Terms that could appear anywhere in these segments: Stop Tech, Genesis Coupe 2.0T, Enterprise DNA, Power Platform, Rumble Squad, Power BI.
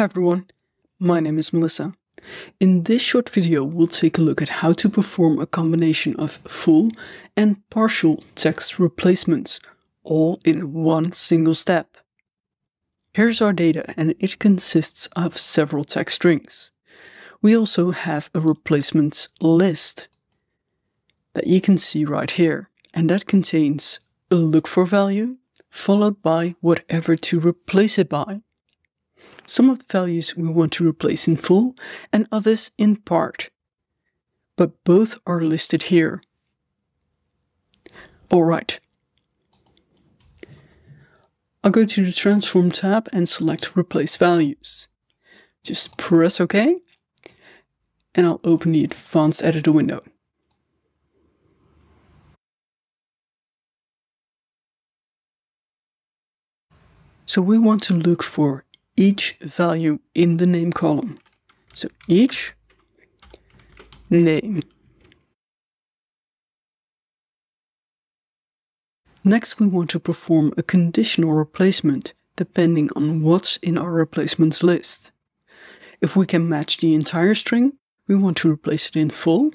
Hi everyone, my name is Melissa. In this short video we'll take a look at how to perform a combination of full and partial text replacements, all in one single step. Here's our data and it consists of several text strings. We also have a replacements list that you can see right here, and that contains a look for value followed by whatever to replace it by. Some of the values we want to replace in full and others in part, but both are listed here. Alright, I'll go to the Transform tab and select Replace Values. Just press OK and I'll open the Advanced Editor window. So we want to look for each value in the name column. So each name. Next, we want to perform a conditional replacement depending on what's in our replacements list. If we can match the entire string, we want to replace it in full.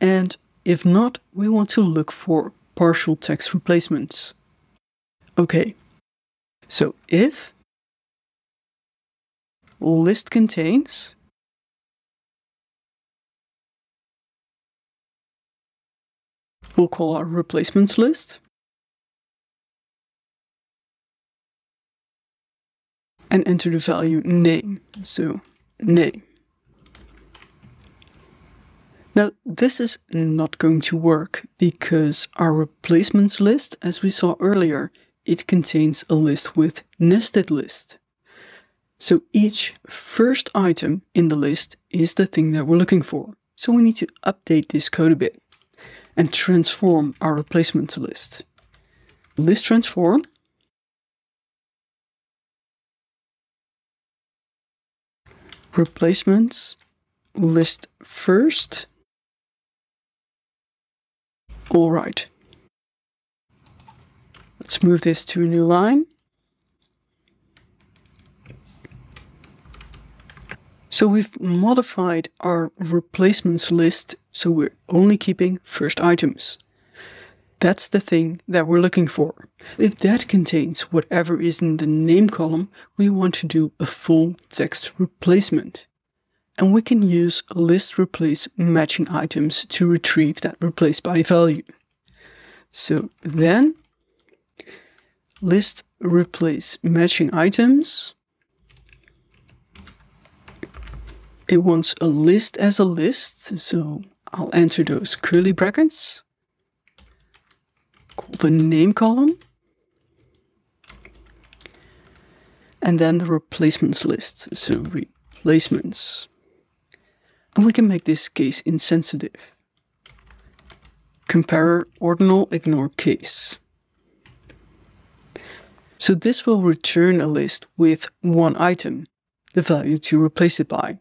And if not, we want to look for partial text replacements. Okay, so if list contains we'll call our replacements list, and enter the value name, so name. Now this is not going to work because our replacements list, as we saw earlier, it contains a list with nested list. So each first item in the list is the thing that we're looking for. So we need to update this code a bit and transform our replacement list. List transform. Replacements list first. All right. Let's move this to a new line. So we've modified our replacements list, so we're only keeping first items. That's the thing that we're looking for. If that contains whatever is in the name column, we want to do a full text replacement. And we can use list replace matching items to retrieve that replace by value. So then, list replace matching items. It wants a list as a list, so I'll enter those curly brackets, call the name column, and then the replacements list, so replacements. And we can make this case insensitive. Compare ordinal, ignore case. So this will return a list with one item, the value to replace it by.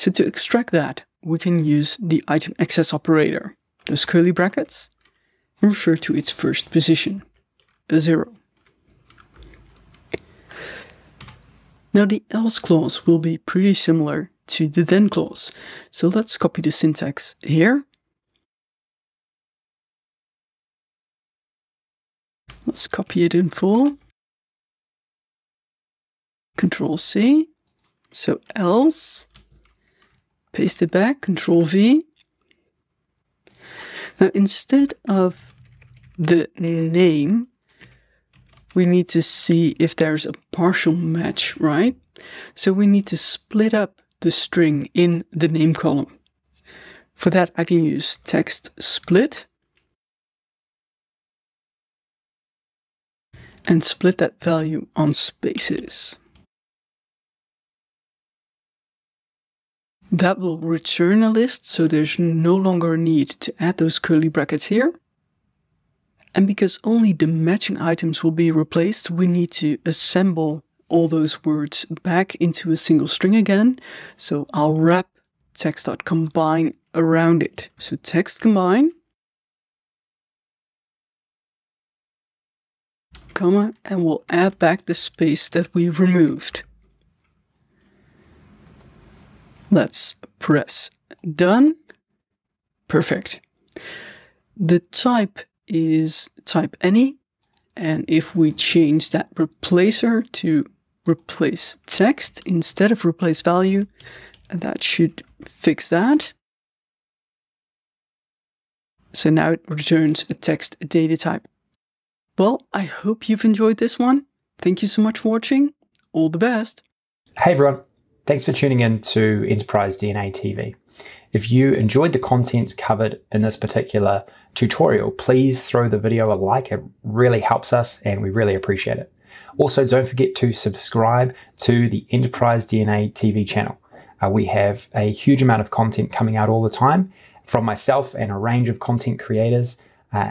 So to extract that, we can use the item access operator, those curly brackets, and refer to its first position, a 0. Now the else clause will be pretty similar to the then clause. So let's copy the syntax here. Let's copy it in full. Control C, so else. Paste it back, Control V. Now instead of the name, we need to see if there's a partial match, right? So we need to split up the string in the name column. For that, I can use text split and split that value on spaces. That will return a list, so there's no longer a need to add those curly brackets here. And because only the matching items will be replaced, we need to assemble all those words back into a single string again. So I'll wrap text.combine around it. So text combine, comma, and we'll add back the space that we removed. Let's press done. Perfect. The type is type any. And if we change that replacer to replace text instead of replace value, that should fix that. So now it returns a text data type. Well, I hope you've enjoyed this one. Thank you so much for watching. All the best. Hey everyone. Thanks for tuning in to Enterprise DNA TV. If you enjoyed the contents covered in this particular tutorial, please throw the video a like. It really helps us and we really appreciate it. Also, don't forget to subscribe to the Enterprise DNA TV channel. We have a huge amount of content coming out all the time from myself and a range of content creators,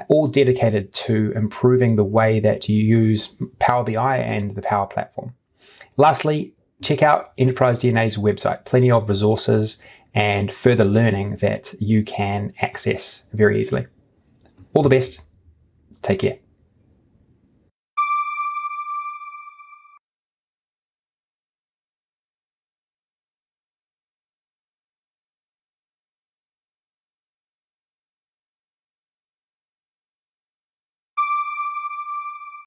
all dedicated to improving the way that you use Power BI and the Power Platform. Lastly, check out Enterprise DNA's website, plenty of resources and further learning that you can access very easily. All the best. Take care.